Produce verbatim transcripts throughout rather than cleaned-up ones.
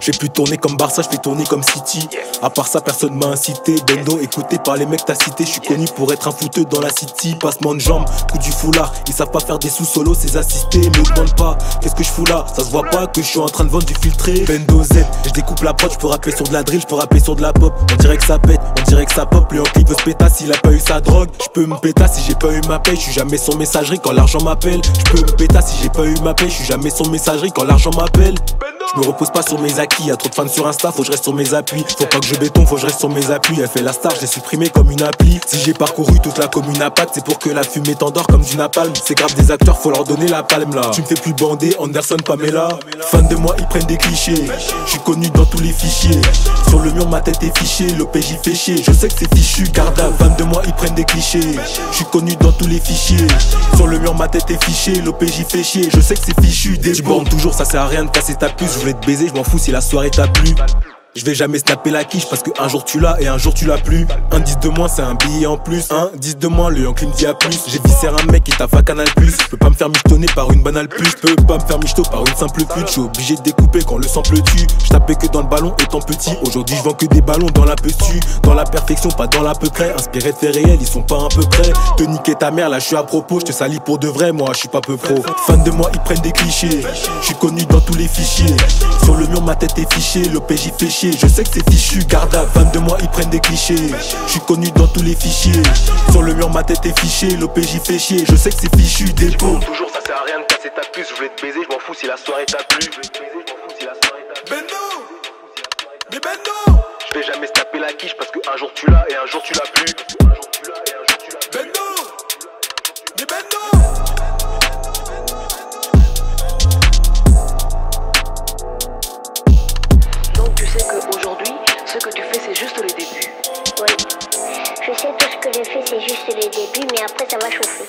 J'ai pu tourner comme Barça, je fais tourner comme City. À part ça, personne m'a incité. Bendo, écouté par les mecs t'as cité. Je suis connu pour être un fouteux dans la city. Passement de jambes, coup du foulard. Ils savent pas faire des sous solos, ces assistés. Me demande pas, qu'est-ce que je fous là? Ça se voit pas que je suis en train de vendre du filtré. Beendo Z, je découpe la prod, je peux rapper sur de la drill, je peux rapper sur de la pop. On dirait que ça pète, on dirait que ça pop. Le clip veut se pétasse, il a pas eu sa drogue. Je peux me pétasse si j'ai pas eu ma paye. Je suis jamais son messagerie quand l'argent m'appelle. Je peux me pétasse si j'ai pas eu ma paye. Je suis jamais son messagerie quand l'argent m'appelle. Je me repose pas sur mes acquis, y'a trop de fans sur Insta, faut que je reste sur mes appuis. Faut pas que je béton, faut que je reste sur mes appuis. Elle fait la star, j'ai supprimé comme une appli. Si j'ai parcouru toute la commune à pattes, c'est pour que la fumée t'endort comme du napalm. C'est grave des acteurs, faut leur donner la palme là. Tu me fais plus bander, Anderson, Pamela. Fans de moi, ils prennent des clichés. Je suis connu dans tous les fichiers. Sur le mur, ma tête est fichée, l'O P J fait chier. Je sais que c'est fichu, garde à. Fans de moi, ils prennent des clichés. Je suis connu dans tous les fichiers. Sur le mur, ma tête est fichée, l'O P J fait chier. Je sais que c'est fichu, des bornes toujours, ça sert à rien de casser ta puce. Je vais te baiser, je m'en fous si la soirée t'a plu. Je vais jamais snapper la quiche parce que un jour tu l'as et un jour tu l'as plus. Un dix de moins c'est un billet en plus. Un dix de moins le Yankee me dit à plus. J'ai viscère un mec qui t'a fait Canal Plus. Je peux pas me faire michetonner par une banale plus. Je peux pas me faire michto par une simple pute. Je suis obligé de découper quand le sang pleut tue. Je tapais que dans le ballon étant petit. Aujourd'hui je vends que des ballons dans la petue. Dans la perfection, pas dans l'à peu près. Inspiré de faits réels, ils sont pas un peu près. Te niquer ta mère, là je suis à propos, je te salis pour de vrai, moi je suis pas peu pro. Fan de moi, ils prennent des clichés. Je suis connu dans tous les fichiers. Sur le mur ma tête est fichée, l'O P J fait chier. Je sais que c'est fichu, garde à vingt de moi, ils prennent des clichés. Je suis connu dans tous les fichiers. Sur le mur, ma tête est fichée, l'O P J fait chier. Je sais que c'est fichu, dépôt. Toujours, ça sert à rien de casser ta puce. Je voulais te baiser, je m'en fous si la soirée t'a plu. Bendo, mais Bendo, je vais jamais se taper la quiche parce que un jour tu l'as et un jour tu l'as plus. Bendo, mais Bendo. Aujourd'hui, ce que tu fais, c'est juste le début. Oui, je sais tout ce que je fais, c'est juste le début, mais après, ça va chauffer.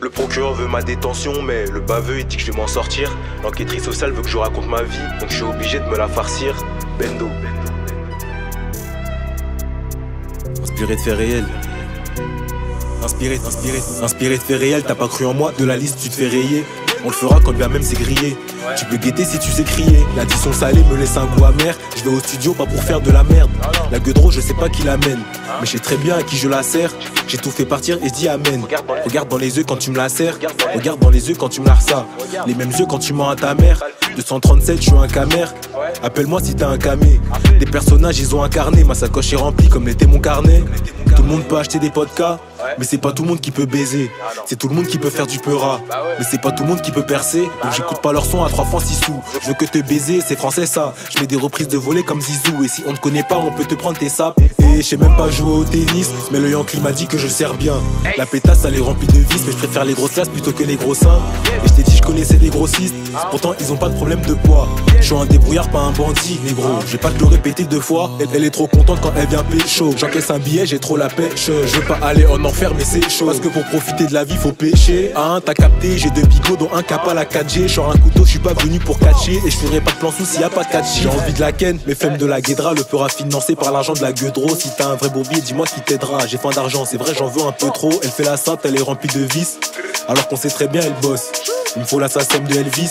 Le procureur veut ma détention, mais le baveux il dit que je vais m'en sortir. L'enquêtrice sociale veut que je raconte ma vie, donc je suis obligé de me la farcir. Bendo. Inspiré de faits réels. Inspiré, inspiré, inspiré de faits réels. T'as pas cru en moi, de la liste tu te fais rayer. On le fera quand bien même c'est grillé. Ouais. Tu peux guetter si tu sais crier. L'addition salée me laisse un goût amer. Je vais au studio pas pour faire de la merde. La gueudreau je sais pas qui l'amène, mais je sais très bien à qui je la sers. J'ai tout fait partir et je dis amen. Regarde dans les yeux quand tu me la sers. Regarde dans les yeux quand tu me la ressas. Les mêmes yeux quand tu mens à ta mère. Deux cent trente-sept je suis un camère. Appelle-moi si t'as un camé. Des personnages ils ont incarné. Ma sacoche est remplie comme l'était mon carnet. Tout le monde peut acheter des podcasts, mais c'est pas tout le monde qui peut baiser. C'est tout le monde qui peut faire du peura, mais c'est pas tout le monde qui peut percer. Donc j'écoute pas leur son à trois francs six sous. Je veux que te baiser, c'est français ça. Je mets des reprises de volets comme Zizou. Et si on te connaît pas, on peut te prendre tes sapes. Et je sais même pas jouer au tennis, mais le Yankee m'a dit que je sers bien. La pétasse elle est remplie de vis, mais je préfère les grosses classes plutôt que les gros seins. Et je t'ai dit je connaissais des grossistes, pourtant ils ont pas de problème de poids. Je suis un débrouillard, pas un bandit, négro. J'ai pas te le répéter deux fois. Elle, elle est trop contente quand elle vient pécho. J'encaisse un billet, j'ai trop la pêche. Je veux pas aller en enfer mais c'est chaud. Parce que pour profiter de la vie faut pêcher. Ah hein, t'as capté, j'ai deux bigots dont un cap à la quatre G. Genre un couteau, je suis pas venu pour catcher. Et je ferai pas de plan sous s'il y a pas de catchy. J'ai envie de la ken, mais femme de la guédra. Le peur à financer par l'argent de la gueudro. Si t'as un vrai bourbier, dis-moi qui t'aidera. J'ai faim d'argent, c'est vrai j'en veux un peu trop. Elle fait la sainte, elle est remplie de vices, alors qu'on sait très bien elle bosse. Il me faut la sasem de Elvis,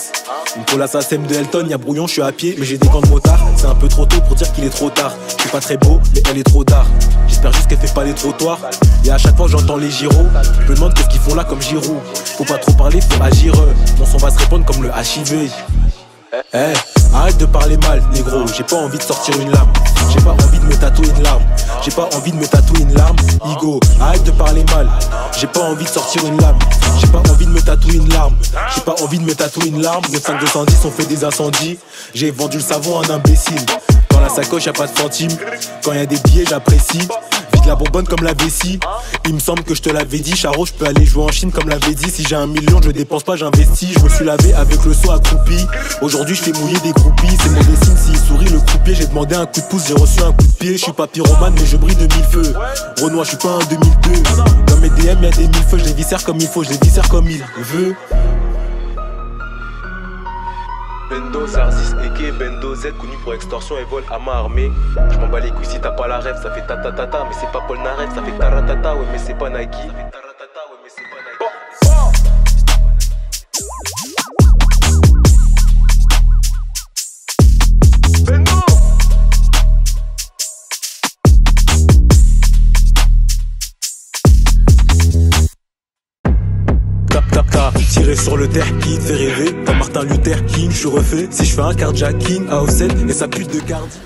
il me faut la sasem de Elton. Y'a brouillon, je suis à pied, mais j'ai des gants de motard. C'est un peu trop tôt pour dire qu'il est trop tard. Je suis pas très beau, mais elle est trop tard. J'espère juste qu'elle fait pas les trottoirs. Et à chaque fois j'entends les gyros, je me demande qu'est-ce qu'ils font là comme Giroud. Faut pas trop parler, faut agir. Mon son va se répandre comme le H I V. Eh, hey, arrête de parler mal, négro. J'ai pas envie de sortir une lame. J'ai pas envie de me tatouer une larme. J'ai pas envie de me tatouer une larme. Igo, arrête de parler mal. J'ai pas envie de sortir une lame. J'ai pas envie de me tatouer une larme. J'ai pas envie de me tatouer une larme. neuf cinq deux cent dix on fait des incendies. J'ai vendu le savon à un imbécile. Dans la sacoche y'a pas de centimes. Quand y'a des billets j'apprécie. De la bourbonne comme la vessie. Il me semble que je te l'avais dit, Charo, je peux aller jouer en Chine comme l'avait dit. Si j'ai un million, je dépense pas, j'investis. Je me suis lavé avec le seau accroupi. Aujourd'hui, je fais mouiller des groupies. C'est mon dessin, s'il sourit le croupier, j'ai demandé un coup de pouce, j'ai reçu un coup de pied. Je suis pas pyromane mais je brille de mille feux. Renoir, je suis pas un deux mille deux. Dans mes D M y'a des mille feux, je les viscère comme il faut, je les viscère comme il veut. Beendo, Zarzis, Eke, Beendo Z, connu pour extorsion et vol à main armée. Je m'en bats les couilles si t'as pas la rêve, ça fait tatatata, ta, ta, mais c'est pas Polnareff, ça fait taratata, ouais mais c'est pas Nike. Ça fait taratata, ouais mais c'est pas Nike. Tirer sur le terre qui te fait rêver, comme Martin Luther King, je suis refait. Si je fais un carjacking à offset et sa pute de cardi.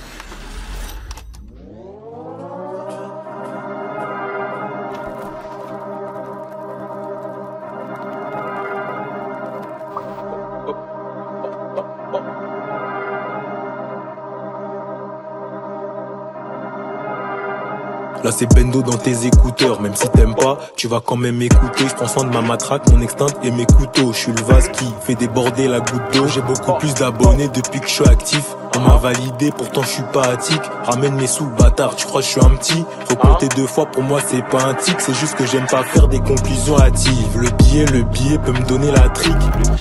Là c'est Beendo dans tes écouteurs, même si t'aimes pas, tu vas quand même écouter. Je prends soin de ma matraque, mon extinct et mes couteaux. Je suis le vase qui fait déborder la goutte d'eau. J'ai beaucoup plus d'abonnés depuis que je suis actif. On m'a validé, pourtant je suis pas attique. Ramène mes sous, bâtard, tu crois que je suis un petit? Recompter deux fois, pour moi c'est pas un tic. C'est juste que j'aime pas faire des conclusions hâtives. Le billet, le billet peut me donner la trique.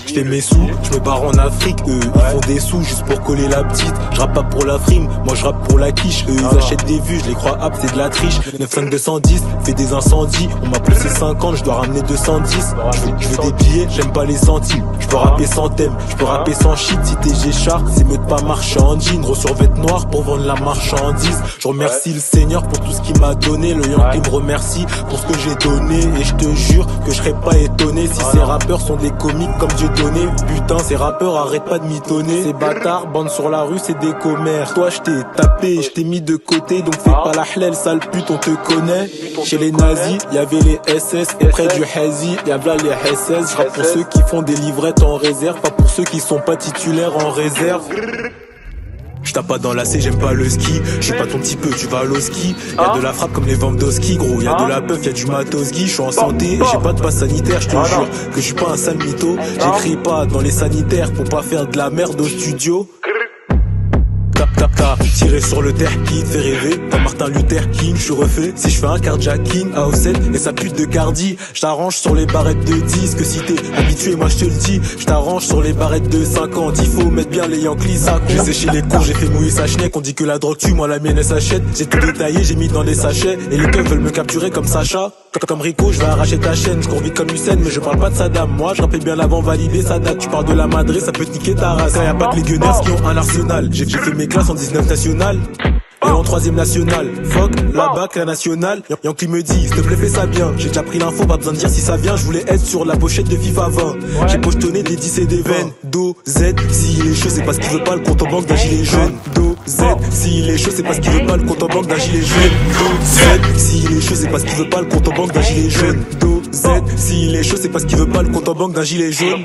Je fais mes sous, je me barre en Afrique. Eux, ils font des sous juste pour coller la petite. Je rappe pas pour la frime, moi je rappe pour la quiche. Eux, ils achètent des vues, je les crois hap, c'est de la triche. neuf cinq deux un zéro, fais des incendies. On m'a poussé cinquante, je dois ramener deux cent dix. Je veux des billets, j'aime pas les centimes. Je peux rapper sans thème, je peux rapper sans shit. Si t'es G-Char, c'est meute pas marchand. En jean, gros survêt noir pour vendre la marchandise. Je remercie ouais. le Seigneur pour tout ce qu'il m'a donné. Le Yang ouais. qui me remercie pour ce que j'ai donné. Et je te jure que je serais pas étonné si ah ces non. rappeurs sont des comiques comme Dieu donné. Putain, ces rappeurs arrêtent pas de mitonner. Ces bâtards bandent sur la rue, c'est des commères. Toi je t'ai tapé, je t'ai mis de côté. Donc fais ah. pas la hlel, sale pute, on te connaît. On Chez te les connaît. Nazis, y'avait les S S. Et près S S. du Hazi, y'avait les S S. Je rappe pour ceux qui font des livrettes en réserve, pas pour ceux qui sont pas titulaires en réserve. J't'as pas dans la C, j'aime pas le ski. J'suis pas ton petit peu, tu vas à l'oski. Y'a de la frappe comme les ventes d'oski, gros. Y'a de la peuf, y'a du matos-gui. J'suis en santé et j'ai pas de passe sanitaire. J'te jure que j'suis pas un sale mytho. J'écris pas dans les sanitaires pour pas faire de la merde au studio. Tap tap, tirer sur le terre qui te fait rêver, comme Martin Luther King, je suis refait. Si je fais un carjacking à offset et sa pute de cardi, je t'arrange sur les barrettes de dix. Que si t'es habitué, moi je te le dis, je t'arrange sur les barrettes de cinquante. Il faut mettre bien les Yankees, ça compte. J'ai séché les cours, j'ai fait mouiller sa schneck. On dit que la drogue tue, moi la mienne elle s'achète. J'ai tout détaillé, j'ai mis dans des sachets. Et les keufs veulent me capturer comme Sacha. Comme Rico, je vais arracher ta chaîne. Je cours vite comme Usain, mais je parle pas de sa dame. Moi je rappelle bien l'avant validé, ça date. Tu parles de la madrée, ça peut te niquer ta race. Y'a pas que les gueunaires qui ont un arsenal. J'ai fait mes classes en dix-neuf nationales et en troisième nationale. Fuck la bac, la nationale. Y'en qui me dit, s'il te plaît fais ça bien. J'ai déjà pris l'info, pas besoin de dire si ça vient. Je voulais être sur la pochette de FIFA vingt. J'ai pochetonné des dix et des vingt. Do, Z, si il est chaud, c'est parce qu'il veut pas le compte en banque d'un gilet jaune. Do, Z, si il est chaud, c'est parce qu'il veut pas le compte en banque d'un gilet jaune. Do, Z, si il est chaud, c'est parce qu'il veut pas le compte en banque d'un gilet jaune. Do, Z, si il est chaud, c'est parce qu'il veut pas le compte en banque d'un gilet jaune.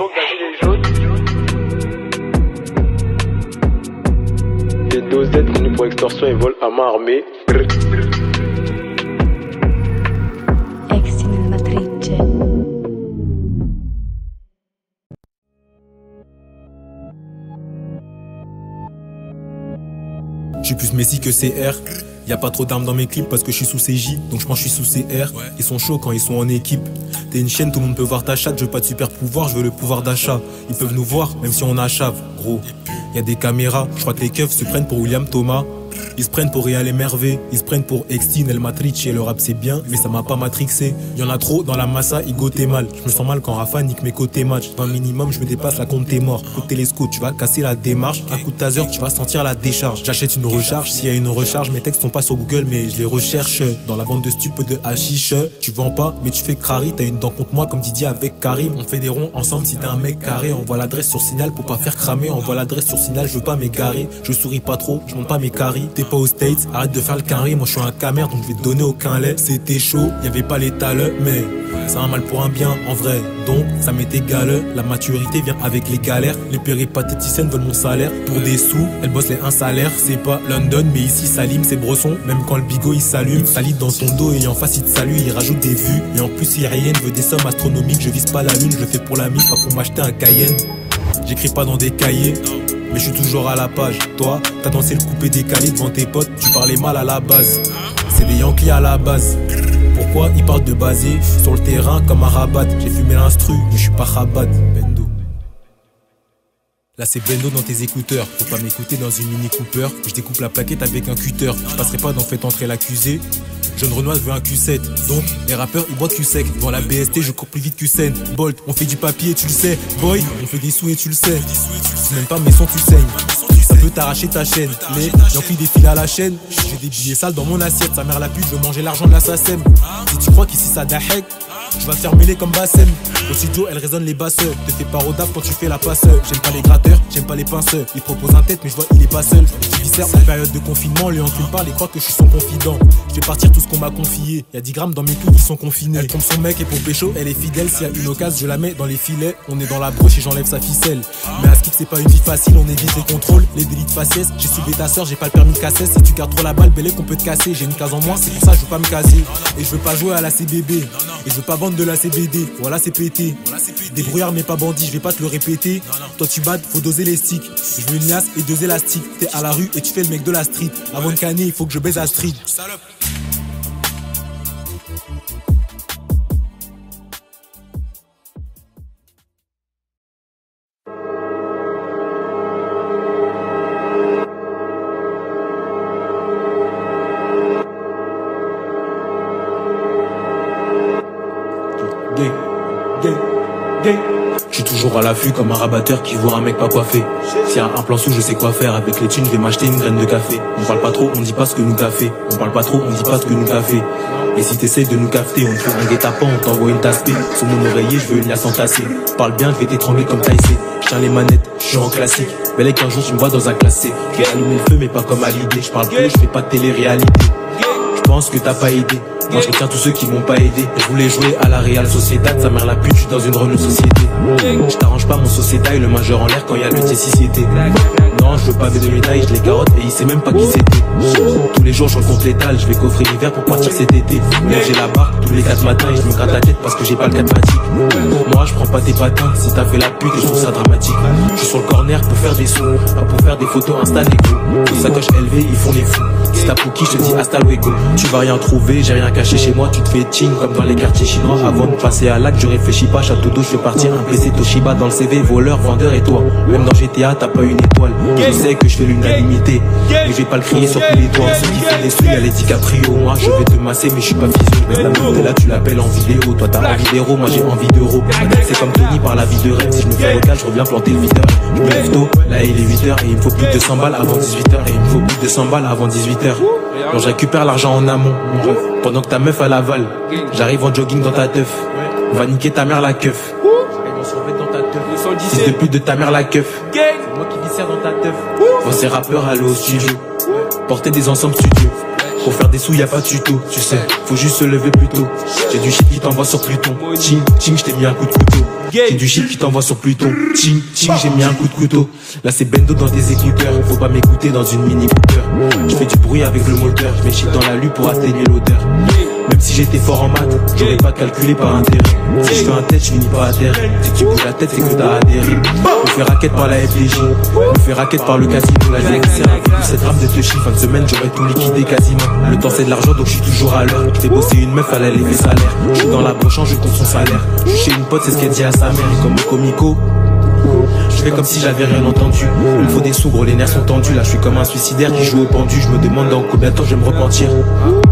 Beendo Z, connu pour extorsion et vol à main armée. J'suis plus Messi que C R. Y'a pas trop d'armes dans mes clips parce que je suis sous C J, donc je pense que je suis sous C R. Ouais. Ils sont chauds quand ils sont en équipe. T'es une chaîne, tout le monde peut voir ta chatte. Je veux pas de super pouvoir, je veux le pouvoir d'achat. Ils peuvent nous voir, même si on a chave, gros. Y'a des caméras, je crois que les keufs se prennent pour William Thomas. Ils se prennent pour Real et Mervé. Ils se prennent pour Extine, El Matrice. Et le rap c'est bien, mais ça m'a pas matrixé. Y'en a trop dans la massa, Igo t'es mal. Je me sens mal quand Rafa nique mes côtés match. Dans le minimum, je me dépasse, la compte t'es mort. Coup de télesco, tu vas casser la démarche. Un coup de taser, tu vas sentir la décharge. J'achète une recharge, s'il y a une recharge, mes textes sont pas sur Google, mais je les recherche dans la bande de stupes de hashish. Tu vends pas, mais tu fais crari. T'as une dent contre moi, comme Didier avec Karim. On fait des ronds ensemble si t'es un mec carré. Envoie l'adresse sur signal pour pas faire cramer. Envoie l'adresse sur signal, je veux pas m'égarer. Je souris pas trop, je monte pas mes caries. T'es pas aux States, arrête de faire le carré. Moi je suis un camère, donc je vais te donner aucun lait. C'était chaud, y'avait pas les taleux, mais c'est un mal pour un bien en vrai. Donc ça m'est égal. La maturité vient avec les galères. Les péripatéticiennes veulent mon salaire. Pour des sous, elles bossent les un salaire. C'est pas London, mais ici Salim, c'est Brosson. Même quand le bigot il s'allume, il salit dans ton dos et en face il te salue, il rajoute des vues. Et en plus il rien veut des sommes astronomiques. Je vise pas la lune, je le fais pour la mine, pas pour m'acheter un Cayenne. J'écris pas dans des cahiers, mais je suis toujours à la page. Toi, t'as dansé le coupé décalé devant tes potes, tu parlais mal à la base. C'est des Yankees à la base. Pourquoi ils partent de basé sur le terrain comme un rabat? J'ai fumé l'instru, mais je suis pas rabat. Beendo. Là c'est Beendo dans tes écouteurs. Faut pas m'écouter dans une mini Cooper. Je découpe la plaquette avec un cutter. Je passerai pas d'en fait entrer l'accusé. Jeune Renoise veut un Q sept. Donc les rappeurs ils boivent Q sec. Dans la B S T je cours plus vite qu'Usain Bolt. On fait du papier tu le sais. Boy on fait des sous et tu le sais. C'est même pas mes sons tu saignes. Ça peut t'arracher ta chaîne. Mais j'en file des fils à la chaîne. J'ai des billets sales dans mon assiette. Sa mère la pute je veux manger l'argent de la SACEM. Si tu crois qu'ici ça dahek, je vais te faire mêler comme Bassem. Au studio elle résonne les basseurs. Te fais pas rodave quand tu fais la passeur. J'aime pas les gratteurs, j'aime pas les pinceurs. Il propose un tête mais je vois il est pas seul. Je viscère en période de confinement. Lui en filme pas, il croit que je suis son confident. Je fais partir tout ce qu'on m'a confié. Y'a dix grammes dans mes coups qui sont confinés. Elle trompe son mec et pour pécho elle est fidèle. S'il y a une occasion je la mets dans les filets. On est dans la broche et j'enlève sa ficelle. Mais à skip c'est pas une vie facile. On évite les contrôles, les délits de faciès. J'ai suivi ta soeur, j'ai pas le permis de casser. Si tu gardes trop la balle, belle qu'on peut te casser. J'ai une case en moins, c'est pour ça je veux pas me casser. Et je veux pas jouer à la C B B. Et je veux pas vendre de la C B D. Voilà c'est pété. Débrouillard mais pas bandit, je vais pas te le répéter. Toi tu bades, faut doser les sticks. Je veux une liasse et deux élastiques. T'es à la rue et tu fais le mec de la street. Avant de canner, il faut que je baise la street. À l'affût comme un rabatteur qui voit un mec pas coiffé. S'il y a un plan sous je sais quoi faire. Avec les thunes je vais m'acheter une graine de café. On parle pas trop, on dit pas ce que nous café. On parle pas trop, on dit pas ce que nous café. Et si t'essayes de nous cafeter, on te fait un guet-apens, on t'envoie une tasse. Sous mon oreiller je veux une liasse entassée. Parle bien, je vais t'étrangler comme Taïsé. Je tiens les manettes, je suis en classique. Mais les qu'un jour tu me vois dans un classé. Je vais allumer le feu mais pas comme à l'idée. Je parle plus, je fais pas de télé-réalité. Je pense que t'as pas aidé. Moi je retiens tous ceux qui m'ont pas aidé. Je voulais jouer à la Real Sociedad. Sa mère la pute, je suis dans une Renault Société. Je t'arrange pas mon société. Le majeur en l'air quand y'a le T C C T. Non je veux pas des médailles, je les carotte et il sait même pas qui c'était. Tous les jours j'en compte l'étal. Je vais coffrer l'hiver pour partir cet été. Merde j'ai la barre tous les quatre matins. Et je me gratte la tête parce que j'ai pas le catmatique. Moi je prends pas tes patins. Si t'as fait la pute je trouve ça dramatique. Je suis sur le corner pour faire des sons, pas pour faire des photos Insta Lego. Tous sacoche L V ils font les fous. Si t'as Pouki je te dis hasta luego. Tu vas rien trouver, j'ai rien caché chez moi. Tu te fais ting comme dans les quartiers chinois. Avant de passer à l'acte je réfléchis pas. Château d'eau je fais partir un P C Toshiba dans le C V. Voleur, vendeur et toi. Même dans G T A t'as pas une étoile. Je sais que je fais l'unanimité. Mais je vais pas le crier sur tous les toits. Ceux qui font les sous y'a les DiCaprio. Moi je vais te masser mais je suis pas visio. La montée là tu l'appelles en vidéo. Toi t'as envie d'héros, moi j'ai envie d'euros. C'est comme Tony par la vie de rêve. Si je me fais local je reviens planter le videur. Je me lève tôt, là il est huit heures. Et il me faut plus de deux cents balles avant dix-huit heures. Et il me faut plus de deux cents balles avant dix-huit heures. Quand je récupère l'argent en amont, mon ref. Pendant que ta meuf à l'aval, j'arrive en jogging dans ta teuf. Va niquer ta mère la keuf. Si t'es plus de ta mère la keuf. Moi qui viscère dans ta teuf. Voir ces rappeurs aller au studio, porter des ensembles studios. Pour faire des sous y'a pas de tuto, tu sais, faut juste se lever plus tôt. J'ai du shit qui t'envoie sur Pluton, ting ting je t'ai mis un coup de couteau. J'ai du shit qui t'envoie sur Pluton, ting ting j'ai mis un coup de couteau. Là c'est Beendo dans tes écouteurs, faut pas m'écouter dans une mini Cooper. Je fais du bruit avec le moteur, je mets shit dans la lue pour atténuer l'odeur. Même si j'étais fort en maths, j'aurais pas calculé par intérêt. Si je fais un tête, je finis pas à terre. Si tu bouges la tête, c'est que t'as atterri. On fait raquette par la F D J, on fait raquette par le casino. La vie c'est un sept grammes de Toshi. Fin de semaine, j'aurais tout liquidé quasiment. Le temps c'est de l'argent, donc je suis toujours à l'heure. Je fais bosser une meuf, elle a levé salaire. Je suis dans la brochant, je compte son salaire. Je suis chez une pote, c'est ce qu'elle dit à sa mère. Et comme au comico, je fais comme si j'avais rien entendu. Il me faut des sous, gros, les nerfs sont tendus. Là je suis comme un suicidaire qui joue au pendu. Je me demande dans combien de temps je vais me repentir.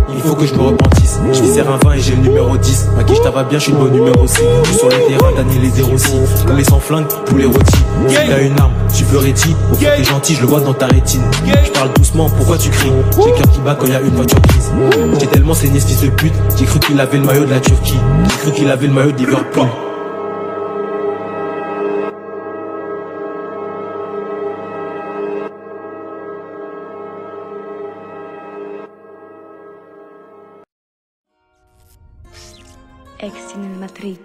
Il faut que je me repentisse. Je viscère un vingt et j'ai le numéro dix. Ma quiche t'avais bien, je suis le bon numéro six. Je suis sur le terrain, t'as ni les zéro six. Tous les sans flingue, tous les rôtis. T'as une arme, tu veux réti. Au fond t'es gentil, je le vois dans ta rétine. Je parle doucement, pourquoi tu cries? J'ai le cœur qui bat quand y'a une voiture grise. J'ai tellement saigné ce fils de pute. J'ai cru qu'il avait le maillot de la Turquie. J'ai cru qu'il avait le maillot de Liverpool. Ex in matrice.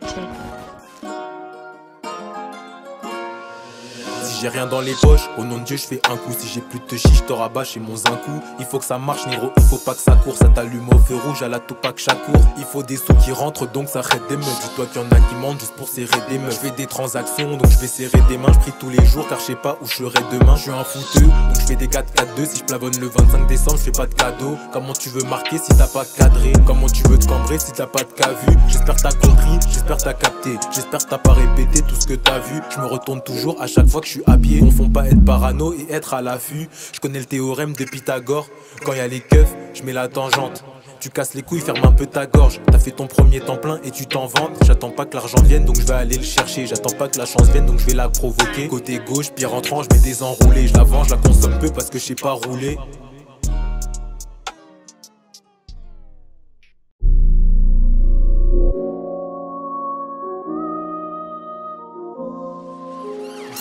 j'ai rien dans les poches. Au nom de Dieu je fais un coup. Si j'ai plus de chiche, t'auras bâché mon zincou. Il faut que ça marche Niro, il faut pas que ça court. Ça t'allume au feu rouge à la Tupac chaque cours. Il faut des sous qui rentrent donc ça arrête des meufs. Dis-toi qu'il y en a qui mentent juste pour serrer des meufs. Je fais des transactions donc je vais serrer des mains. Je prie tous les jours car je sais pas où je serai demain. Je suis un fouteux donc je fais des quatre quatre deux. Si je plavonne le vingt-cinq décembre je fais pas de cadeau. Comment tu veux marquer si t'as pas cadré? Comment tu veux te cambrer si t'as pas de cas vu? J'espère t'as compris, j'espère t'as capté, j'espère t'as pas répété tout ce que t'as vu. Je me retourne toujours à chaque fois que je suis à pied. Confond pas être parano et être à l'affût. Je connais le théorème de Pythagore. Quand y'a les keufs, je mets la tangente. Tu casses les couilles, ferme un peu ta gorge. T'as fait ton premier temps plein et tu t'en vantes. J'attends pas que l'argent vienne donc je vais aller le chercher. J'attends pas que la chance vienne donc je vais la provoquer. Côté gauche, pierre entrant, je mets des enroulés. Je la venge, je la consomme peu parce que je sais pas rouler.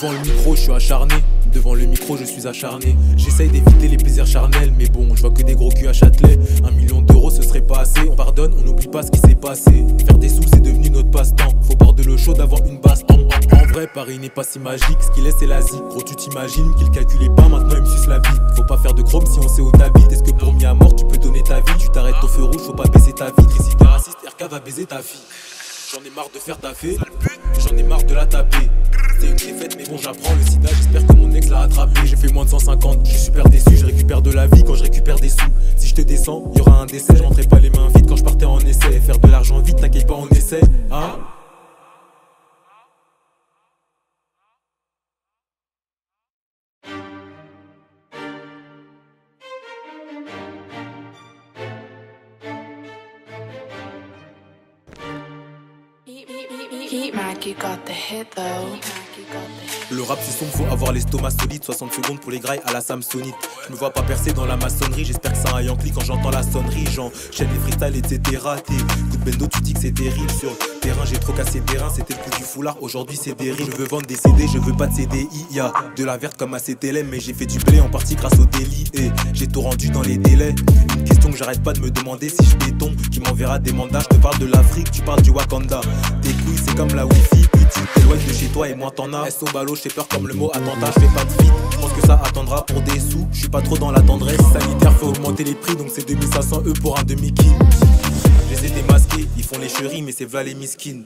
Devant le micro, je suis acharné. Devant le micro, je suis acharné. J'essaye d'éviter les plaisirs charnels, mais bon, je vois que des gros culs à Châtelet. Un million d'euros, ce serait pas assez. On pardonne, on n'oublie pas ce qui s'est passé. Faire des sous, c'est devenu notre passe-temps. Faut boire de l'eau chaude avant une basse. En vrai, Paris n'est pas si magique. Ce qu'il est, c'est l'Asie. Gros, tu t'imagines qu'il calculait pas, maintenant il me suce la vie. Faut pas faire de chrome si on sait où t'habites. Est-ce que pour m'y à mort, tu peux donner ta vie? Tu t'arrêtes au feu rouge, faut pas baisser ta vitre. Et si t'es raciste, R K va baiser ta fille. J'en ai marre de faire taffer, j'en ai marre de la taper. C'est une défaite mais bon j'apprends le sida, j'espère que mon ex l'a attrapé. J'ai fait moins de cent cinquante, je suis super déçu, je récupère de la vie quand je récupère des sous. Si je te descends, y aura un décès, je rentrais pas les mains vides quand je partais en essai. Faire de l'argent vite, t'inquiète pas on essaie, hein. Le rap c'est sombre, faut avoir l'estomac solide. Soixante secondes pour les grailles à la Samsonite. Je me vois pas percer dans la maçonnerie. J'espère que ça aille en clic quand j'entends la sonnerie. J'enchaîne les freestyles et cetera. T'es coup de bendo, tu dis que c'est terrible. Sur le terrain j'ai trop cassé des reins. C'était le coup du foulard, aujourd'hui c'est des rimes. Je veux vendre des C D, je veux pas de C D I. Y'a de la verte comme à C T L M. Mais j'ai fait du blé en partie grâce au délit. Et j'ai tout rendu dans les délais. Une question que j'arrête pas de me demander. Si je béton, qui m'enverra des mandats? Je te parle de l'Afrique, tu parles du Wakanda. Tes couilles c'est comme la wifi. T'es loin de chez toi et moi t'en as. S au ballot, j'ai peur comme le mot attentat. Je fais pas de vite, je pense que ça attendra pour des sous. Je suis pas trop dans la tendresse. Sanitaire faut augmenter les prix, donc c'est deux mille cinq cents euros pour un demi-ki. Je les ai démasqués, ils font les chéris, mais c'est v'là les miskines.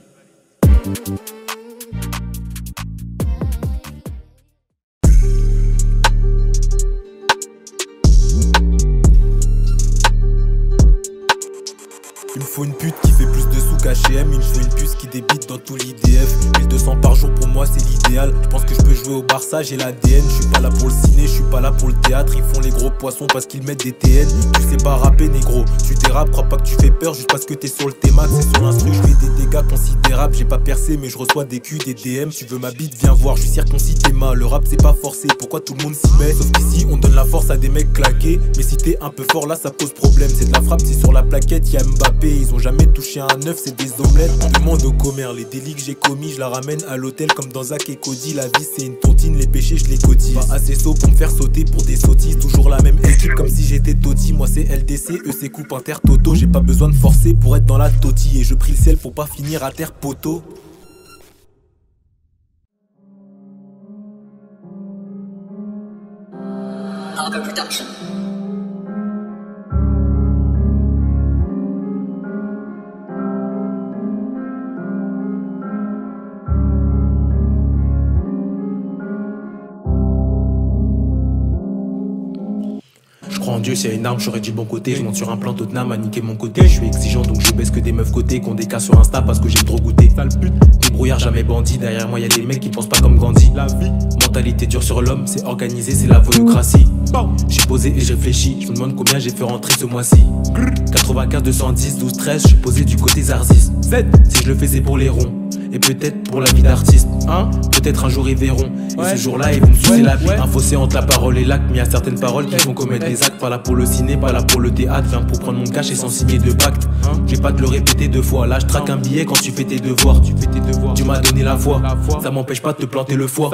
Il me faut une pute qui fait plus de sous qu'H et M. Il me faut une puce qui débite dans tout l'I D F. Mille deux cents par jour pour moi c'est l'idéal. Je pense que je peux jouer au Barça, j'ai l'A D N. Je suis pas là pour le ciné, je suis pas là pour le théâtre. Ils font les gros poissons parce qu'ils mettent des T N. Tu sais pas rapper négro, tu dérapes. Crois pas que tu fais peur juste parce que t'es sur le thémat. C'est sur l'instru, je fais des dégâts considérables. J'ai pas percé mais je reçois des Q, des D M. Tu veux ma bite, viens voir, je suis circoncis tes mains. Le rap c'est pas forcé, pourquoi tout le monde s'y met? Sauf qu'ici on donne la force à des mecs claqués. Mais si t'es un peu fort là ça pose problème. C'est de la frappe, c'est sur la plaquette, y'a Mbappé. Ils ont jamais touché un œuf, c'est des omelettes. On demande au commère les délits que j'ai commis. Je la ramène à l'hôtel comme dans Zach et Cody. La vie c'est une tontine, les péchés je les cotise. Pas assez saut pour me faire sauter pour des sottises. Toujours la même équipe comme si j'étais T O T I. Moi c'est L D C, eux c'est coupe inter Toto. J'ai pas besoin de forcer pour être dans la T O T I. Et je prie le ciel pour pas finir à terre poteau. Argo production. Dieu, s'il y a une arme, j'aurais du bon côté. Je monte sur un plan, Tottenham a niqué mon côté. Je suis exigeant donc je baisse que des meufs côté. Qu'on des cas sur Insta parce que j'ai trop goûté. Débrouillard, jamais bandit. Derrière moi, y'a des mecs qui pensent pas comme Gandhi. La vie, mentalité dure sur l'homme, c'est organisé, c'est la volocratie. J'ai posé et j'ai réfléchi. Je me demande combien j'ai fait rentrer ce mois-ci. quatre-vingt-quinze, deux cent dix, douze, treize, je suis posé du côté Zarzis. Si je le faisais pour les ronds, et peut-être pour la vie d'artiste, hein. Peut-être un jour ils verront, ouais. Et ce jour-là ils vont me sucer, ouais, la vie, ouais. Un fossé entre la parole et l'acte, mais y'a certaines paroles qui vont commettre des actes. Pas là pour le ciné, pas là pour le théâtre. Viens pour prendre mon cash et sans signer de pacte, hein. J'ai pas te le répéter deux fois. Là je traque un billet quand tu fais tes devoirs. Tu fais tes devoirs. Tu m'as donné la voix, la voix. Ça m'empêche pas de te planter le foie.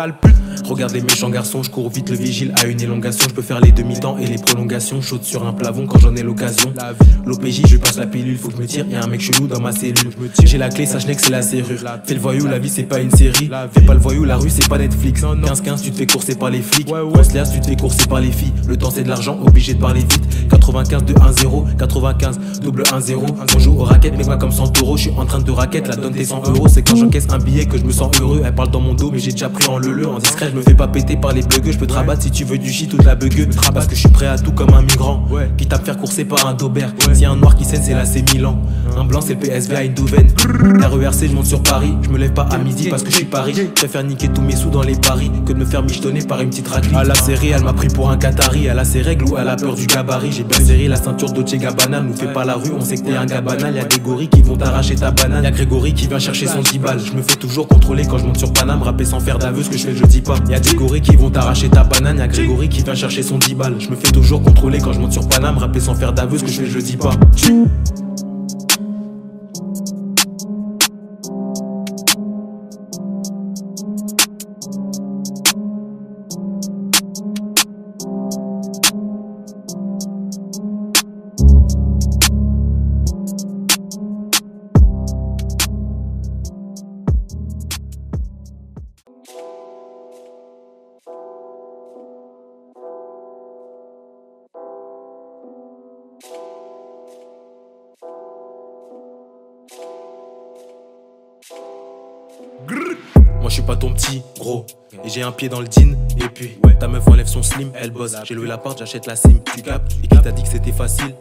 Regarde les méchants garçons, je cours vite le vigile à une élongation. Je peux faire les demi-temps et les prolongations. Chaude sur un plafond quand j'en ai l'occasion. L'O P J je passe la pilule, faut que je me tire. Y'a un mec chelou dans ma cellule. J'ai la clé, sache que c'est la serrure. t'es le voyou, la vie c'est pas une série. T'es pas le voyou, la rue c'est pas Netflix. Quinze quinze, tu te fais courser par les flics. Hustlers, tu te fais courser par les filles. Le temps c'est de l'argent, obligé de parler vite. Quatre-vingt-quinze, deux un zéro, quatre-vingt-quinze, double un zéro. On joue aux raquettes, mais moi comme cent euros. Je suis en train de raquette, la donne tes cent euros. C'est quand j'encaisse un billet que je me sens heureux. Elle parle dans mon dos, mais j'ai déjà pris en leu-leu. En discret, je me fais pas péter par les bugueux. Je peux te rabattre si tu veux du shit ou de la bugueux. Parce que je suis prêt à tout comme un migrant. Quitte à me faire courser par un daubert. Si un noir qui saigne, c'est là c'est Milan. Un blanc, c'est le P S V à Eindhoven. R E R C, je monte sur Paris. Je me lève pas à midi parce que je suis Paris. Je préfère niquer tous mes sous dans les paris que de me faire michetonner par une petite raclée. À la série, elle m'a pris pour un Qatari. Elle a ses règles ou elle a peur du gabarit. J'ai bien serré la ceinture Dolce Gabbana. Nous fais pas la rue, on sait que t'es un gars banal. Y'a Grégory qui vont t'arracher ta banane. Y'a Grégory qui vient chercher son dix balles. Je me fais toujours contrôler quand je monte sur Paname. Rapper sans faire d'aveu, ce que je fais, je dis pas. Y'a Grégory qui vont t'arracher ta banane. Y'a Grégory qui vient chercher son dix balles. Je me fais toujours contrôler quand je monte sur Paname. Rapper sans faire d'aveu, ce que je fais, je dis pas. Moi je suis pas ton petit gros. Et j'ai un pied dans le jean. Et puis ouais, ta meuf enlève son slim, elle bosse. J'ai loué la porte, j'achète la sim. Tu capes. Et qui t'a dit que c'était facile?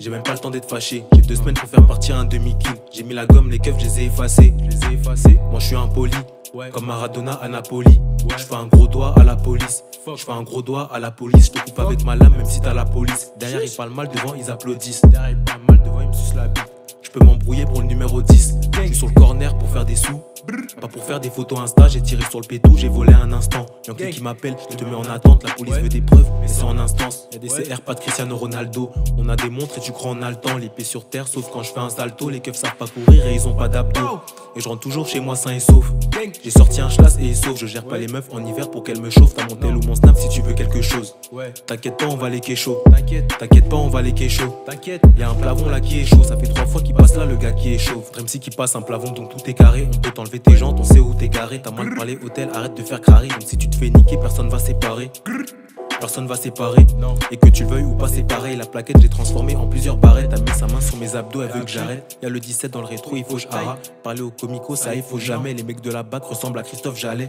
J'ai même pas le temps d'être fâché. J'ai deux semaines pour faire partir un demi-kill. J'ai mis la gomme, les keufs, je les ai effacés. Moi je suis impoli, comme Maradona à Napoli. Je fais un gros doigt à la police. Je fais un gros doigt à la police. Je te coupe avec ma lame même si t'as la police. Derrière ils parlent mal, devant ils applaudissent. Derrière ils parlent mal, devant ils me sucent la bite. Je peux m'embrouiller pour le numéro dix. Je suis sur le corner pour faire des sous. Pas pour faire des photos Insta, j'ai tiré sur le pétou, j'ai volé un instant. Y'a quelqu'un qui m'appelle, je te mets en attente. La police veut des preuves, mais c'est en instance. Y'a des C R, pas de Cristiano Ronaldo. On a des montres et tu crois en a le temps. L'épée sur terre, sauf quand je fais un salto. Les keufs savent pas courir et ils ont pas d'abdos. Et je rentre toujours chez moi sain et sauf. J'ai sorti un schlass et il sauve. Je gère pas les meufs en hiver pour qu'elles me chauffent. T'as mon tel ou mon snap si tu veux quelque chose. T'inquiète pas, on va les kécho. T'inquiète pas, on va les kécho. Y'a un plafond là qui est chaud. Ça fait trois fois qu'il passe là, le gars qui est chaud. Remsi qui passe un plafond, donc tout est carré. On peut enlever tes jantes, on sait où t'es garé. T'as moins de parler hôtel, arrête de faire carré. Donc si tu te fais niquer, personne va séparer. Personne va séparer, non. Et que tu le veuilles ou pas, c'est pareil. La plaquette, j'ai transformée en plusieurs barrettes. T'as mis sa main sur mes abdos, elle veut que j'arrête. Y'a le dix-sept dans le rétro, il faut que j'arrête. Parler aux comicos, ça il faut jamais. Les mecs de la bac ressemblent à Christophe Jallet.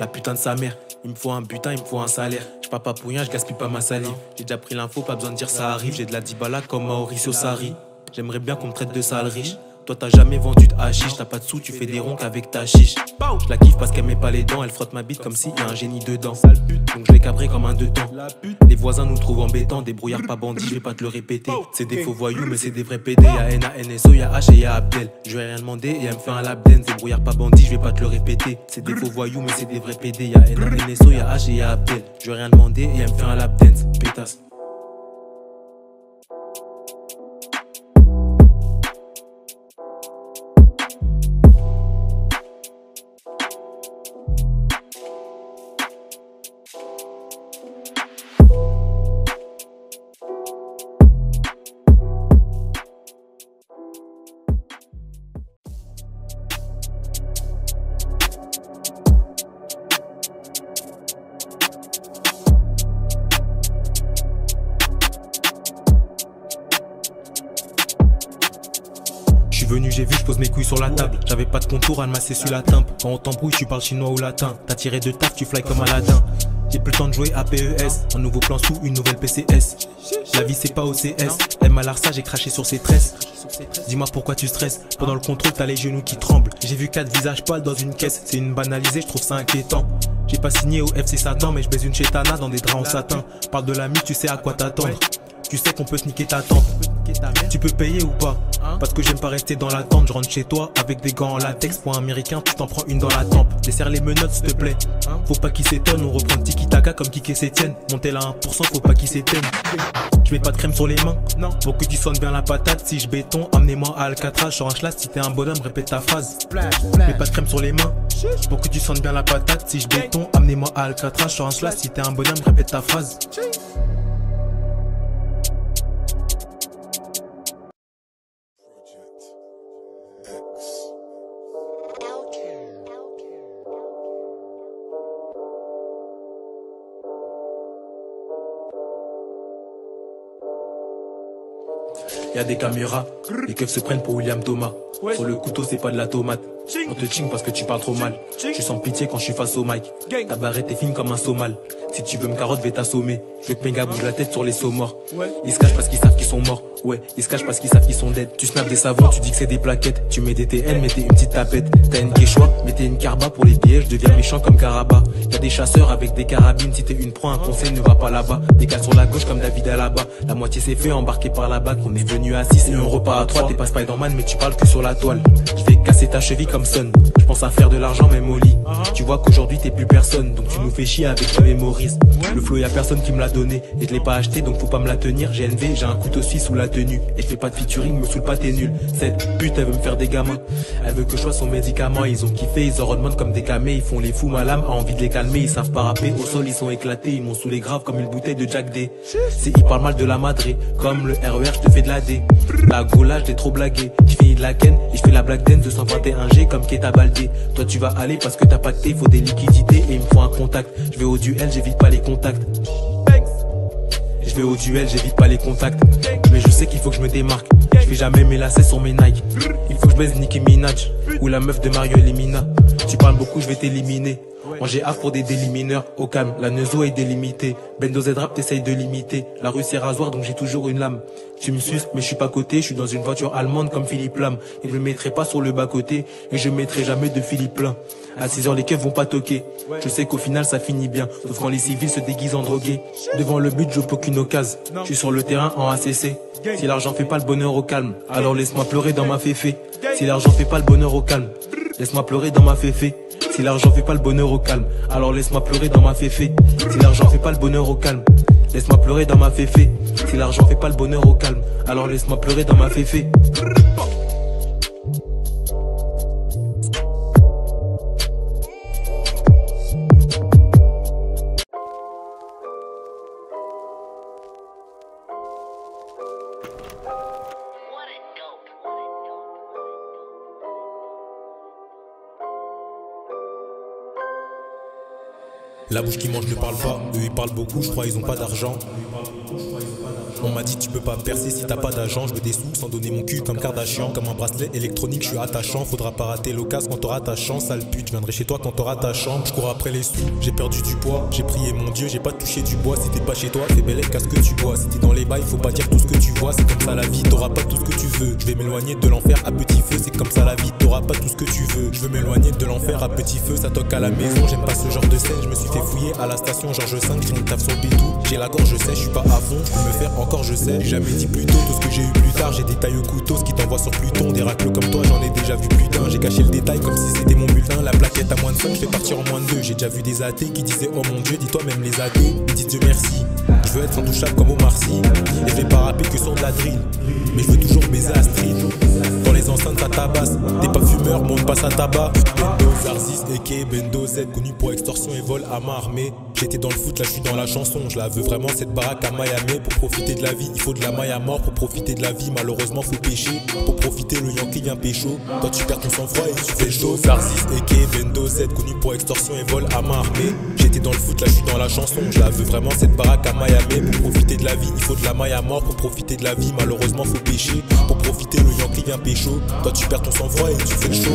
La putain de sa mère, il me faut un butin, il me faut un salaire. Je pars pas pour rien, je gaspille pas ma salive. J'ai déjà pris l'info, pas besoin de dire ça arrive. J'ai de la dibala comme Mauricio Sarri. J'aimerais bien qu'on me traite de sale riche. Toi t'as jamais vendu de hachiche, t'as pas de sous, tu fais des ronques avec ta chiche. Je la kiffe parce qu'elle met pas les dents, elle frotte ma bite comme s'il y a un génie dedans. Donc je l'ai cabré comme un deux temps. Les voisins nous trouvent embêtants, des brouillards pas bandits, je vais pas te le répéter. C'est des faux voyous mais c'est des vrais P D. Y'a N, A, N S O, y'a H et y'a Abdel. Je vais rien demander et elle me fait un labden. Des brouillards pas bandits, je vais pas te le répéter. C'est des faux voyous mais c'est des vrais P D. Y'a N, A, N S O, y'a H et y'a Abdel. Je vais rien demander et elle me fait un labden. Pétasse. J'ai vu, je pose mes couilles sur la table. J'avais pas de contour à masser sur la timbre. Quand on t'embrouille, tu parles chinois ou latin. T'as tiré de taf, tu fly comme Aladdin. J'ai plus le temps de jouer à P E S. Un nouveau plan sous une nouvelle P C S. La vie c'est pas O C S. M à l'arsa, j'ai craché sur ses tresses. Dis-moi pourquoi tu stresses. Pendant le contrôle, t'as les genoux qui tremblent. J'ai vu quatre visages pâles dans une caisse. C'est une banalisée, je trouve ça inquiétant. J'ai pas signé au F C Satan, mais je baise une chétana dans des draps en satin. Parle de l'ami, tu sais à quoi t'attendre. Tu sais qu'on peut sniquer ta tente. Tu peux payer ou pas? Parce que j'aime pas rester dans l'attente. Je rentre chez toi avec des gants en latex. Point américain, tu t'en prends une dans la tempe. Desserre les menottes s'il te plaît. Faut pas qu'ils s'étonnent, on reprend tiki-taka comme Kike Sétienne. Montez-la à un pour cent, faut pas qu'ils s'éteignent. Je mets pas de crème sur les mains, non. Faut que tu sonnes bien la patate. Si je béton, amenez-moi à Alcatraz. Sur un schlass, si t'es un bonhomme, répète ta phrase. Je mets pas de crème sur les mains. Pour que tu sonnes bien la patate. Si je béton, amenez-moi à Alcatraz. Sur un schlass, si t'es un bonhomme, répète ta phrase. y a des caméras. Les keufs se prennent pour William Thomas. Sur le couteau, c'est pas de la tomate. On te ching parce que tu parles trop mal. Je sens pitié quand je suis face au mic. Ta barrette est fine comme un somal. Si tu veux me carotte, vais t'assommer. Je veux que mes gars bougent la tête sur les sauts morts. Ils se cachent parce qu'ils savent qu'ils sont morts. Ouais, ils se cachent parce qu'ils savent qu'ils sont dead. Tu snaps des savons, tu dis que c'est des plaquettes. Tu mets des T N, mais t'es une petite tapette. T'as une quechua, mais t'es une carba pour les billets. Je deviens méchant comme Caraba. T'as des chasseurs avec des carabines. Si t'es une proie, un conseil ne va pas là-bas. Des gars sur la gauche comme David Alaba. La moitié s'est fait embarquer par la bague. On est venu à six et on repart à trois. T'es pas Spider-Man, mais tu parles que sur la toile. Je vais casser ta cheville comme Son. Je pense à faire de l'argent même au lit. Tu vois qu'aujourd'hui t'es plus personne, donc tu nous fais chier avec ta mémorise. Le flow y'a personne qui me l'a donné et je l'ai pas acheté, donc faut pas me la tenir. J'ai N V, j'ai un couteau suisse sous la tenue. Et je fais pas de featuring, me saoule pas, t'es nul. Cette pute elle veut me faire des gamins. Elle veut que je sois son médicament. Ils ont kiffé, ils en redemandent comme des camés. Ils font les fous, ma lame a envie de les calmer. Ils savent pas rapper, au sol ils sont éclatés. Ils m'ont saoulé grave comme une bouteille de Jack D. C'est ils parlent mal de la madrée, comme le R E R je te fais de la D. La gola je l'ai trop blagué, je finis de la ken et je fais la black dance de cent vingt et un G comme Keta Baldé. Toi tu vas aller parce que t'as pacté, faut des liquidités et il me faut un contact. Je vais au duel, j'évite pas les contacts. Je vais au duel, j'évite pas les contacts. Mais je sais qu'il faut que je me démarque. Je fais jamais mes lacets sur mes Nike. Il faut que je baise Nicki Minaj ou la meuf de Mario Elimina. Tu parles beaucoup, je vais t'éliminer. En G A pour des délimineurs, au calme, la neuzo est délimitée. Beendo Z rap t'essaye de limiter. La rue c'est rasoir donc j'ai toujours une lame. Tu me suces mais je suis pas coté, je suis dans une voiture allemande comme Philippe Lam. Et je me mettrai pas sur le bas côté et je mettrai jamais de Philippe Lam. À six heures les keufs vont pas toquer. Je sais qu'au final ça finit bien, sauf quand les civils se déguisent en drogués. Devant le but je peux aucune occasion. Je suis sur le terrain en A C C. Si l'argent fait pas le bonheur au calme, alors laisse-moi pleurer dans ma féfé. Si l'argent fait pas le bonheur au calme, laisse-moi pleurer dans ma féfé. Si l'argent fait pas le bonheur au calme, alors laisse-moi pleurer dans ma féfé. Si l'argent fait pas le bonheur au calme, laisse-moi pleurer dans ma féfé. Si l'argent fait pas le bonheur au calme, alors laisse-moi pleurer dans ma féfé. La bouche qui mange ne parle pas, eux ils parlent beaucoup, je crois ils ont pas d'argent. On m'a dit tu peux pas percer si t'as pas d'agent. Je veux des sous sans donner mon cul comme Kardashian. Comme un bracelet électronique je suis attachant. Faudra pas rater l'occasion quand t'auras ta chance. Sale pute, je viendrai chez toi quand t'auras ta chambre. Je cours après les sous, j'ai perdu du poids. J'ai prié mon Dieu, j'ai pas touché du bois. Si t'es pas chez toi, c'est bel et casse que tu bois. Si t'es dans les bails, faut pas dire tout ce que tu vois. C'est comme ça la vie, t'auras pas tout ce que tu veux. Je vais m'éloigner de l'enfer à petit feu. C'est comme ça la vie, t'auras pas tout ce que tu veux. Je veux m'éloigner de l'enfer à petit feu. Ça toque à la maison, j'aime pas ce genre de scène. Je me suis fait fouiller à la station Georges cinq, je taf sur Bédou. J'ai la gorge, je sais, je suis pas à fond. Je me faire encore, je sais. J'ai jamais dit plus tôt tout ce que j'ai eu plus tard. J'ai des tailles au couteau, ce qui t'envoie sur Pluton. Des racles comme toi, j'en ai déjà vu putain. J'ai caché le détail comme si c'était mon bulletin. La plaquette à moins de cinq, je fais partir en moins de deux. J'ai déjà vu des athées qui disaient oh mon Dieu, dis-toi même les athées. Dis Dieu merci. Je veux être intouchable comme Omar Sy. Et je vais pas rapper que sur de la drill. Mais je veux toujours baiser Astrid. Dans les enceintes ça tabasse. T'es pas fumeur, monte pas à tabac. Beendo, Zarzis, Eke, Beendo Z, connu pour extorsion et vol à main armée. J'étais dans le foot, là je suis dans la chanson. Je la veux vraiment cette baraque à Miami. Pour profiter de la vie, il faut de la maille à mort. Pour profiter de la vie, malheureusement faut pêcher. Pour profiter, le Yankee vient pécho. Toi tu perds ton sang-froid et tu fais chaud. Zarzis, Eke, Beendo Z, connu pour extorsion et vol à main armée. J'étais dans le foot, là je suis dans la chanson. Je la veux vraiment cette baraque à Miami. Pour profiter de la vie, il faut de la maille à mort. Pour profiter de la vie, malheureusement faut pêcher. Pour profiter, le Yankee vient pécho. Toi tu perds ton sang-froid et tu fais chaud.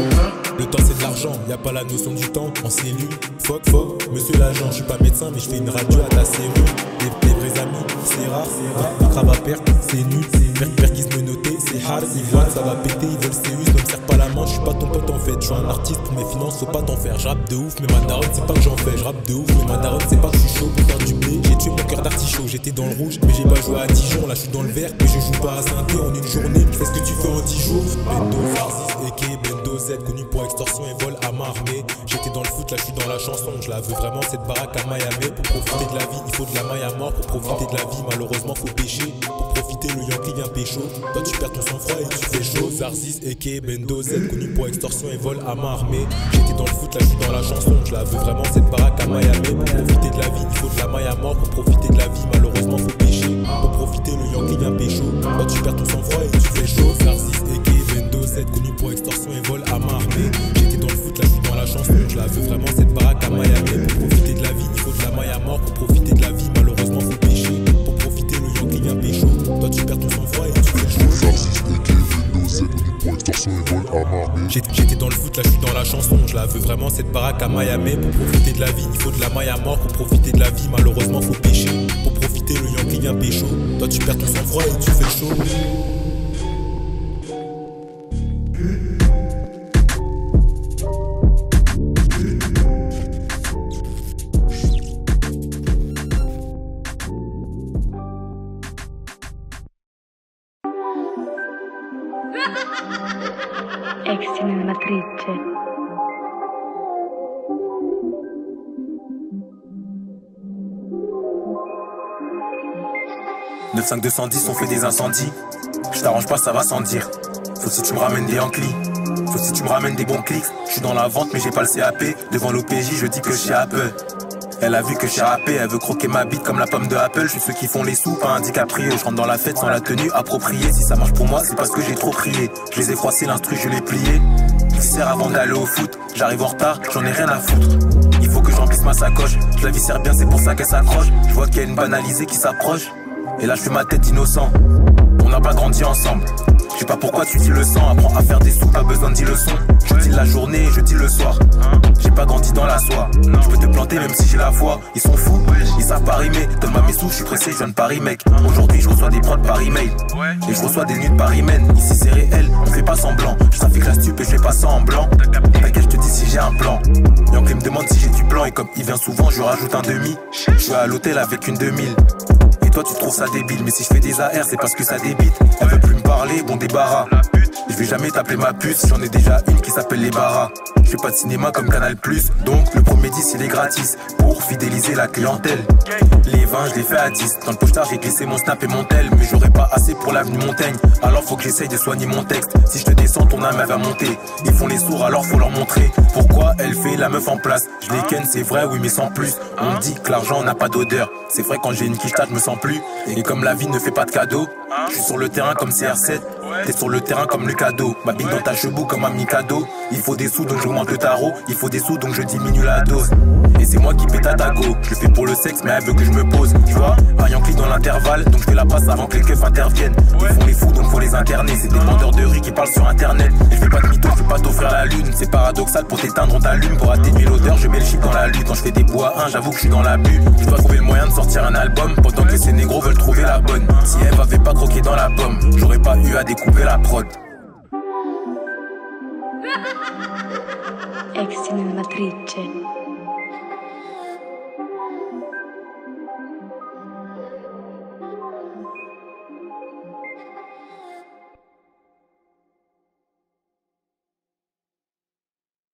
Le temps c'est de l'argent, y a pas la notion du temps. En cellule, fuck fuck, monsieur l'agent. Je suis pas médecin mais je fais une radio à ta serrure. Tes vrais amis, c'est rare, c'est rare. Crava perte, c'est nul, c'est perte, perte qui se me noter, c'est hard, c'est voile, ça va péter, ils veulent C U, ne me serre pas la main, je suis pas ton pote en fait, je suis un artiste pour mes finances, faut pas t'en faire, je rappe de ouf, mais ma daronne c'est pas que j'en fais, je rappe de ouf, mais ma daronne c'est pas que je suis chaud pour faire du blé, j'ai tué mon cœur d'artichaut, j'étais dans le rouge, mais j'ai pas joué à Dijon, là je suis dans le vert, mais je joue pas à Saint-Té en une journée, tu fais ce que tu fais en dix jours. Beendo, Zarzis, Eke, Beendo Z, connu pour extorsion et vol à main armée. J'étais dans le foot, là je suis dans la chanson, je la veux vraiment cette baraque à Miami. Pour profiter de la vie, il faut de la maille à mort. Pour profiter de la vie, malheureusement faut pêcher. Pour profiter, le Yankee vient pécho. Toi tu perds ton sang-froid et tu fais chaud. Zarzis, Eke, Beendo Z, connu pour extorsion et vol à main armée. J'étais dans le foot, là je suis dans la chanson, je la veux vraiment cette baraque à Miami. Pour profiter de la vie, il faut de la maille à mort. Pour profiter de la vie, malheureusement faut pêcher. Pour profiter, le Yankee vient pécho. Toi tu perds ton sang-froid et tu fais chaud. Zarzis, Eke, Beendo Z, connu pour extorsion et vol à main armée. J'étais dans le foot, là je suis dans la chanson, je la veux vraiment cette baraque à Miami. Pour profiter de la vie, il faut de la maille à mort. Pour profiter de la vie, malheureusement faut pêcher. Pour profiter, le Yankee vient pécho. Toi tu perds ton sang-froid et tu fais chaud. J'étais dans le foot, là je suis dans la chanson. Je la veux vraiment cette baraque à Miami. Pour profiter de la vie, il faut de la maille à mort. Pour profiter de la vie, malheureusement faut pêcher. Pour profiter, le Yankee vient pécho. Toi tu perds ton sang-froid et tu fais chaud. neuf cinq deux un zéro, on fait des incendies. Je t'arrange pas, ça va sans dire. Faut si tu me ramènes des enclis. Faut si tu me ramènes des bons clics. Je suis dans la vente mais j'ai pas le C A P. Devant l'O P J je dis que j'ai Apple. Elle a vu que j'ai rappé, elle veut croquer ma bite comme la pomme de Apple. Je suis ceux qui font les sous, pas un DiCaprio. Je rentre dans la fête sans la tenue appropriée. Si ça marche pour moi, c'est parce que j'ai trop crié. Je les ai froissés, l'instru, je l'ai plié. Il sert avant d'aller au foot. J'arrive en retard, j'en ai rien à foutre. Il faut que j'emplisse ma sacoche. Je la viscère bien, c'est pour ça qu'elle s'accroche. Je vois qu'il y a une banalisée qui s'approche. Et là, je fais ma tête innocent. On n'a pas grandi ensemble. Je sais pas pourquoi tu dis le sang. Apprends à faire des sous, pas besoin de dire le son. Je dis la journée et je dis le soir. J'ai pas grandi dans la soie. Je peux te planter même si j'ai la foi. Ils sont fous, ils savent pas rimer. Donne-moi mes sous, je suis pressé, je viens de Paris, mec. Aujourd'hui, je reçois des prods par email. Et je reçois des nudes par email. Ici, c'est réel, on fait pas semblant. Je trafique la stupe et je fais pas semblant. T'inquiète, je te dis si j'ai un plan. Yank me demande si j'ai du blanc. Et comme il vient souvent, je rajoute un demi. Je suis à l'hôtel avec une deux mille. Toi tu trouves ça débile, mais si je fais des A R c'est parce que ça débite. Elle veut plus me parler, bon débarras. Je vais jamais t'appeler ma puce, j'en ai déjà une qui s'appelle les Barras. Je fais pas de cinéma comme Canal Plus, donc le premier dix il est gratis pour fidéliser la clientèle. Les vingt je les fais à dix. Dans le pochetard j'ai glissé mon snap et mon tel. Mais j'aurais pas assez pour l'avenue Montaigne. Alors faut que j'essaye de soigner mon texte. Si je te descends ton âme elle va monter. Ils font les sourds alors faut leur montrer. Pourquoi elle fait la meuf en place. Je les ken c'est vrai oui mais sans plus. On me dit que l'argent n'a pas d'odeur. C'est vrai quand j'ai une quicheta je me sens plus. Et comme la vie ne fait pas de cadeaux, je suis sur le terrain comme C R sept. T'es sur le terrain comme le cadeau. Ma bite dans ta chebou comme un mikado. Il faut des sous donc j'augmente le tarot. Il faut des sous donc je diminue la dose. Et c'est moi qui pète à ta go. Je le fais pour le sexe mais elle veut que je me pose. Tu vois, un Yankee dans l'intervalle. Donc je fais la passe avant que les keufs interviennent. Ils font les fous donc faut les interner. C'est des vendeurs de riz qui parlent sur internet. Et je fais pas de mytho, je peux pas t'offrir la lune. C'est paradoxal pour t'éteindre on t'allume. Pour atténuer l'odeur je mets le chip dans la lune. Quand je fais des bois un j'avoue que je suis dans la bulle. Je dois trouver le moyen de sortir un album. Pendant que ces négros veulent trouver la bonne. Si Eve avait pas croqué dans la pomme, j'aurais pas eu à découper la prod. Ex cinématrice.